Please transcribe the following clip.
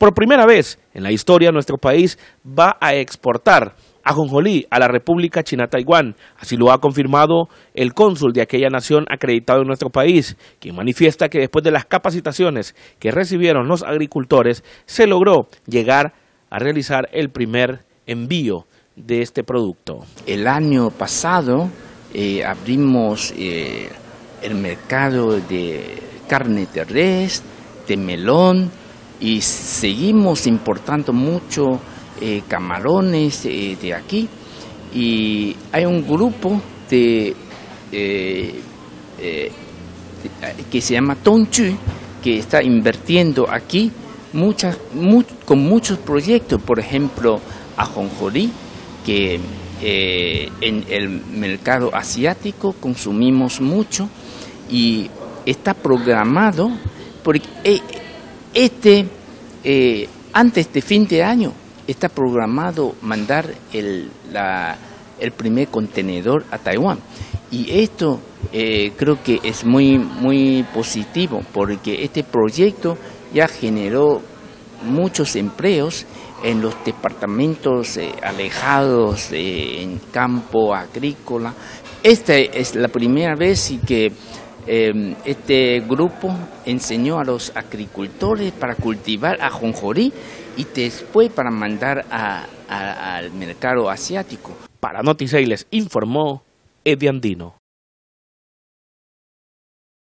Por primera vez en la historia, nuestro país va a exportar ajonjolí a la República China-Taiwán. Así lo ha confirmado el cónsul de aquella nación acreditado en nuestro país, quien manifiesta que después de las capacitaciones que recibieron los agricultores, se logró llegar a realizar el primer envío de este producto. El año pasado abrimos el mercado de carne de res, de melón, y seguimos importando mucho camarones de aquí, y hay un grupo que se llama Tonchu, que está invirtiendo aquí con muchos proyectos, por ejemplo ajonjolí, que en el mercado asiático consumimos mucho y está programado porque antes de fin de año está programado mandar el primer contenedor a Taiwán, y esto creo que es muy positivo porque este proyecto ya generó muchos empleos en los departamentos alejados, en campo agrícola. Esta es la primera vez que este grupo enseñó a los agricultores para cultivar ajonjolí y después para mandar al mercado asiático. Para Noticias les informó Eddie Andino.